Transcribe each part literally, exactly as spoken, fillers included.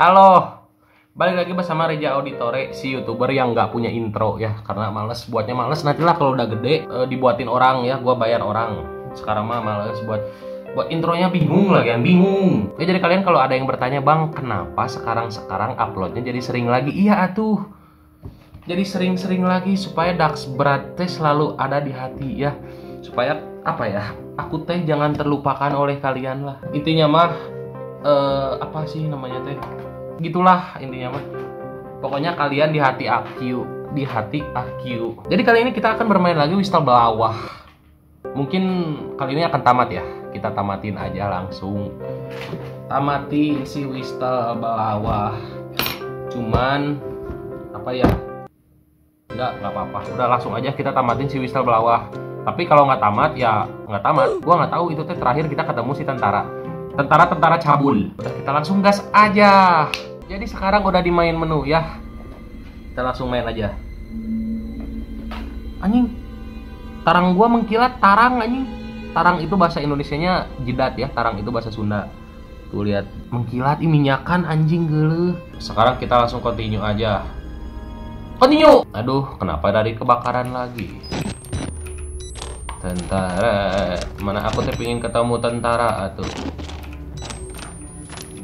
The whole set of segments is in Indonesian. Halo, balik lagi bersama Reja Auditore, si youtuber yang nggak punya intro ya, karena males buatnya males. Nantilah kalau udah gede e, dibuatin orang ya, gua bayar orang. Sekarang mah males buat buat intronya, bingung lagi, yang bingung. Ya, jadi kalian kalau ada yang bertanya, bang, kenapa sekarang sekarang uploadnya jadi sering lagi? Iya atuh, jadi sering-sering lagi supaya Dax Brads selalu ada di hati ya, supaya apa ya? Aku teh jangan terlupakan oleh kalian lah. Intinya mah eh, apa sih namanya teh? Gitulah intinya mah. Pokoknya kalian di hati aku, di hati aku. Jadi kali ini kita akan bermain lagi Whistleblower. Mungkin kali ini akan tamat ya. Kita tamatin aja langsung. Tamatin si Whistleblower. Cuman apa ya? Enggak, enggak apa-apa. Udah langsung aja kita tamatin si Whistleblower. Tapi kalau nggak tamat ya nggak tamat. Gua nggak tahu itu teh, terakhir kita ketemu si tentara. Tentara-tentara cabul. Udah, kita langsung gas aja. Jadi sekarang udah di main menu ya. Kita langsung main aja. Anjing. Tarang gua mengkilat, tarang anjing. Tarang itu bahasa Indonesianya jidat ya, tarang itu bahasa Sunda. Tuh lihat, mengkilat ini minyakan anjing geuleuh. Sekarang kita langsung continue aja. Continue. Aduh, kenapa dari kebakaran lagi? Tentara, mana aku tuh pengen ketemu tentara atuh.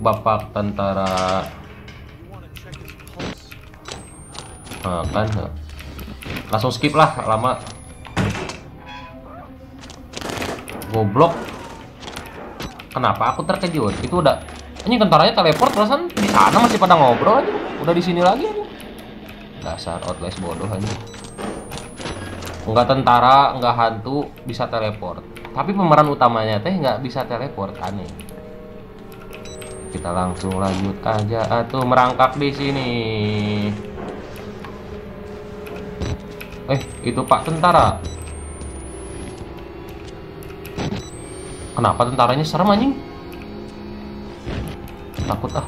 Bapak tentara. Nah, kan. Langsung skip lah, lama. Goblok. Kenapa aku terkejut? Itu udah. Ini tentaranya teleport, perasaan di sana masih pada ngobrol aja. Udah di sini lagi aja. Dasar Outlast bodoh aja. Nggak tentara, nggak hantu, bisa teleport. Tapi pemeran utamanya teh nggak bisa teleport, aneh. Kita langsung lanjut aja, atuh merangkak di sini. Eh, itu Pak Tentara. Kenapa tentaranya serem anjing? Takut ah.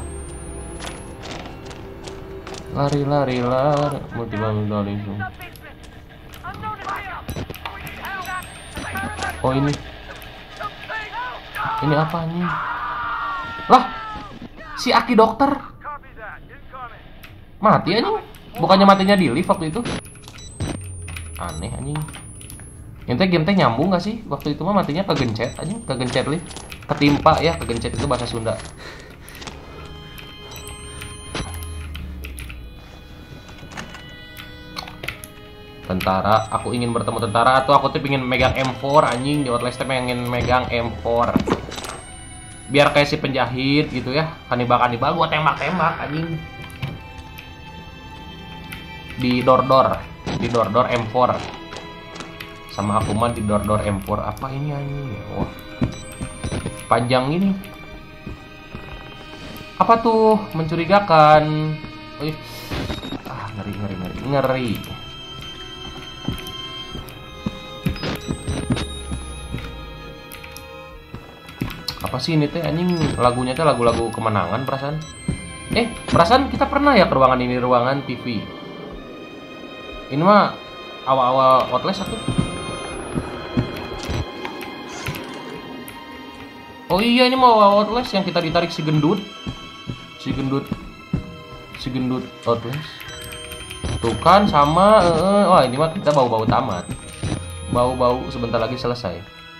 Lari lari lari, mau dibangun langsung. Oh ini, ini apa nih? Lah, si Aki dokter mati anjing? Bukannya matinya di lift waktu itu? Aneh anjing. Ente game teh nyambung gak sih? Waktu itu mah matinya kegencet anjing, kegencet lift, ketimpa ya, kegencet itu bahasa Sunda. Tentara, aku ingin bertemu tentara atau aku tuh pengen megang M empat anjing. Di Outlast pengen megang M empat biar kayak si penjahit gitu ya, kanibal-kanibal gua tembak-tembak anjing. Di dor-dor, di dor-dor M empat sama aku mah di dor-dor M empat. Apa ini anjing? Wah, panjang ini apa tuh, mencurigakan. Wih, ah ngeri ngeri ngeri ngeri. Apa sih ini teh anjing, lagunya teh lagu-lagu kemenangan perasaan. Eh, perasaan kita pernah ya ke ruangan ini, ruangan T V. Ini mah awal-awal Outlast satu. Oh iya, ini mah awal Outlast yang kita ditarik si gendut. Si gendut. Si gendut Outlast. Tuh kan sama eh, wah ini mah kita bau-bau tamat. Bau-bau sebentar lagi selesai.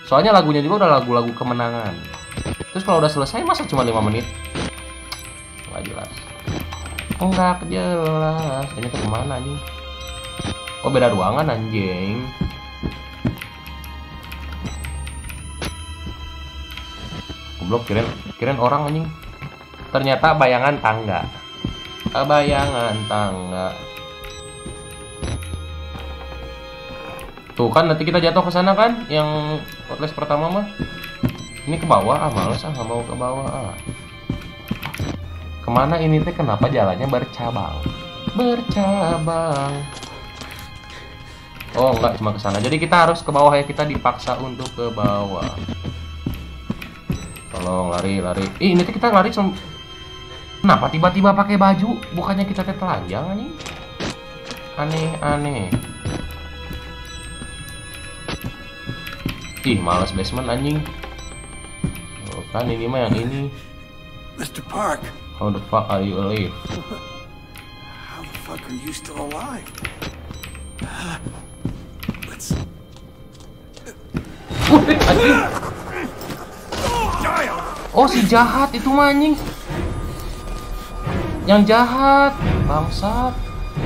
Soalnya lagunya juga udah lagu-lagu kemenangan. Terus kalau udah selesai masa cuma lima menit? Nggak jelas. Enggak jelas. Ini tuh kemana nih? Oh beda ruangan anjing. Goblok, kirain, kirain orang anjing. Ternyata bayangan tangga. Bayangan tangga. Tuh kan nanti kita jatuh ke sana kan? Yang Outlast pertama mah. Ini ke bawah, ah males ah, nggak mau ke bawah ah. Kemana ini teh, kenapa jalannya bercabang? Bercabang. Oh enggak, cuma ke sana. Jadi kita harus ke bawah ya, kita dipaksa untuk ke bawah. Tolong lari lari. Ih, ini teh kita lari sem... Kenapa tiba-tiba pakai baju? Bukannya kita teh telanjang anjing? Aneh aneh. Ih, males basement anjing. Kan ini mah yang ini. mister Park. How the fuck are you alive? How the fuck are you still alive? Let's. Oh si jahat itu mah anjing. Yang jahat, bangsat.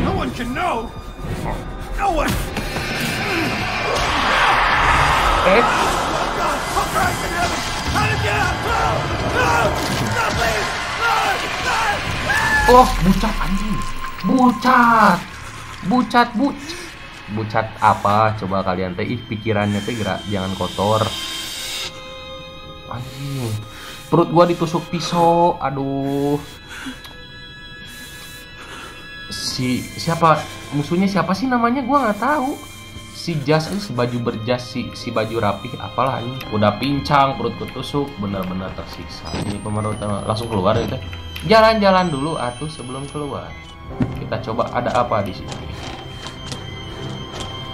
No one can know. No one. Eh. Oh, bucat anjing. Bucat. Bucat but. Bucat apa? Coba kalian teh, ih pikirannya teh gerak, jangan kotor. Anjing. Perut gua ditusuk pisau. Aduh. Si siapa musuhnya, siapa sih namanya, gua nggak tahu. Si jas ini, si baju berjas, si si baju rapih apalah ini. Udah pincang, perut ketusuk, benar-benar tersiksa ini pemeran utama. Langsung keluar ya, jalan-jalan dulu atuh sebelum keluar. Kita coba ada apa di sini.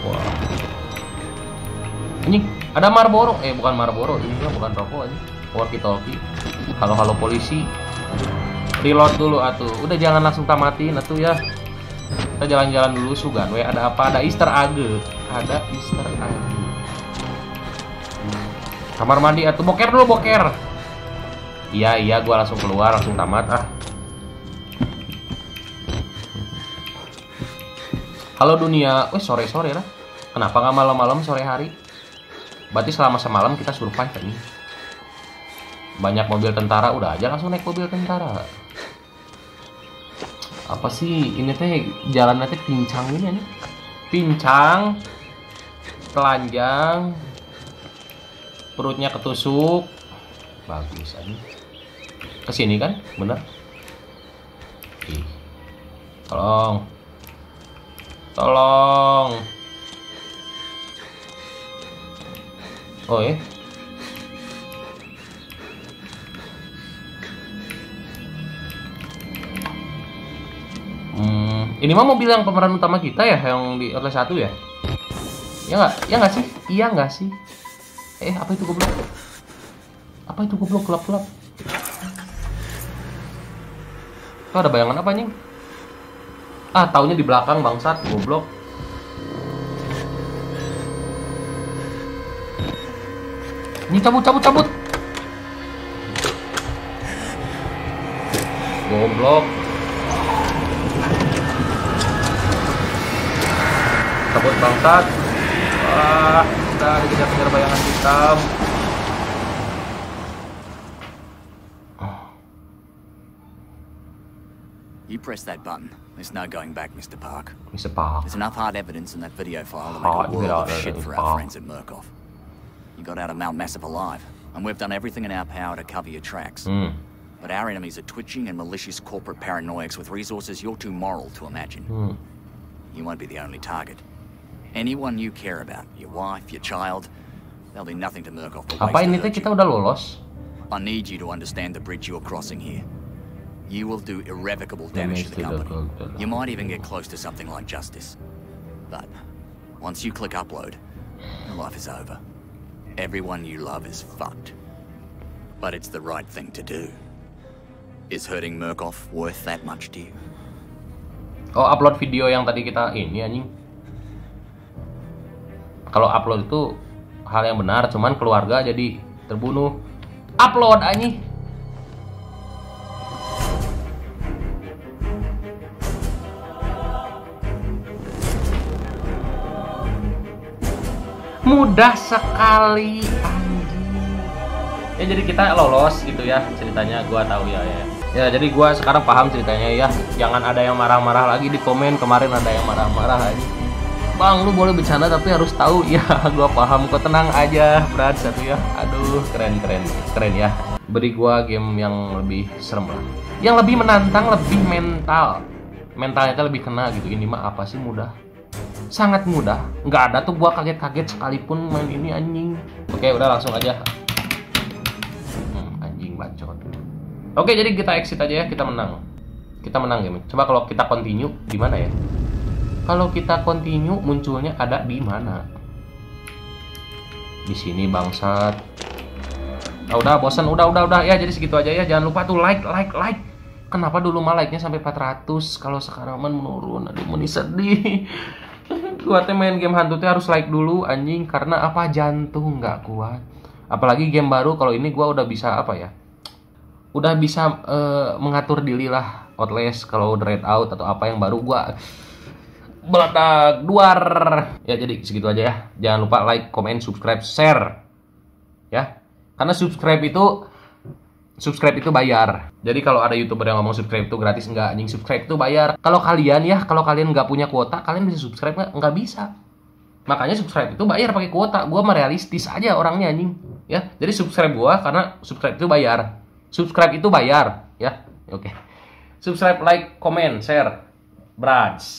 Wah ini ada Marlboro, eh bukan Marlboro, ini bukan rokok, ini walkie-talkie. Halo-halo polisi. Reload dulu atuh. Udah jangan langsung tamatin atuh ya. Kita jalan-jalan dulu sugan. Weh ada apa? Ada Easter egg. Ada Easter egg. Kamar mandi atuh. Boker dulu, boker. Iya iya, gua langsung keluar, langsung tamat ah. Halo dunia. Weh sore-sore lah. Kenapa nggak malam-malam sore hari? Berarti selama semalam kita survive ini. Banyak mobil tentara, udah aja langsung naik mobil tentara. Apa sih ini teh, jalannya teh pincang ini nih. Pincang, telanjang, perutnya ketusuk. Bagus aja. Kesini kan, bener? Ih. Tolong, tolong. Oh ya. Hmm, ini mah mobil yang pemeran utama kita ya, yang di Outlast satu ya? Ya nggak? Ya nggak sih? Iya nggak sih? Eh, apa itu goblok? Apa itu goblok gelap-gelap? Kau ada bayangan apa, nying? Ah, taunya di belakang, bangsat, goblok. Ini cabut, cabut, cabut. Goblok. Kabut bangsat. Wah, kita dikejar-kejar bayangan hitam. You press that button. There's no going back, Mister Park. Mister Park. There's enough hard evidence in that video file to make a world of shit for our friends at Murkoff. You got out of Mount Massive alive, and we've done everything in our power to cover your tracks. Mm. But our enemies are twitching and malicious corporate paranoiacs with resources you're too moral to imagine. Mm. You won't be the only target. Anyone you care about, your wife, your child, they'll do nothing to Murkoff. Apa ini teh, kita udah lolos? I need you to understand the bridge you're crossing here. You will do irrevocable damage to the company. You might even get close to something like justice. But once you click upload, your life is over. Everyone you love is fucked. But it's the right thing to do. Is hurting Murkoff worth that much to you? Oh, upload video yang tadi kita ini anjing. Kalau upload itu hal yang benar, cuman keluarga jadi terbunuh. Upload anjing. Mudah sekali anjing. Ya jadi kita lolos gitu ya ceritanya, gua tahu ya ya. Ya jadi gua sekarang paham ceritanya ya. Jangan ada yang marah-marah lagi di komen, kemarin ada yang marah-marah lagi. Bang, lu boleh bercanda tapi harus tahu ya. Gua paham kok, tenang aja Brad satu ya. Aduh, keren keren keren ya. Beri gua game yang lebih serem lah, yang lebih menantang, lebih mental, mentalnya lebih kena gitu. Ini mah apa sih, mudah, sangat mudah. Nggak ada tuh gua kaget-kaget sekalipun main ini anjing. Oke udah langsung aja. hmm, Anjing bacot. Oke, jadi kita exit aja ya, kita menang. Kita menang game. Coba kalau kita continue di mana ya? Kalau kita continue munculnya ada di mana? Di sini bangsat. Ah, udah bosan, udah udah udah ya, jadi segitu aja ya. Jangan lupa tuh like like like Kenapa dulu malah like-nya sampai empat ratus, kalau sekarang men menurun. Aduh, meni sedih. Kuatnya main game hantu tuh harus like dulu anjing, karena apa, jantung nggak kuat. Apalagi game baru, kalau ini gua udah bisa apa ya? Udah bisa uh, mengatur diri lah. Outlast, kalau Dread Out atau apa yang baru gua belatak duar. Ya jadi segitu aja ya. Jangan lupa like, comment, subscribe, share. Ya. Karena subscribe itu Subscribe itu bayar. Jadi kalau ada YouTuber yang ngomong subscribe itu gratis, enggak anjing, subscribe itu bayar. Kalau kalian ya, kalau kalian nggak punya kuota, kalian bisa subscribe nggak? Nggak bisa. Makanya subscribe itu bayar pakai kuota. Gua merealistis aja orangnya anjing. Ya, jadi subscribe gua karena subscribe itu bayar. Subscribe itu bayar, ya. Oke. Okay. Subscribe, like, comment, share. Brads.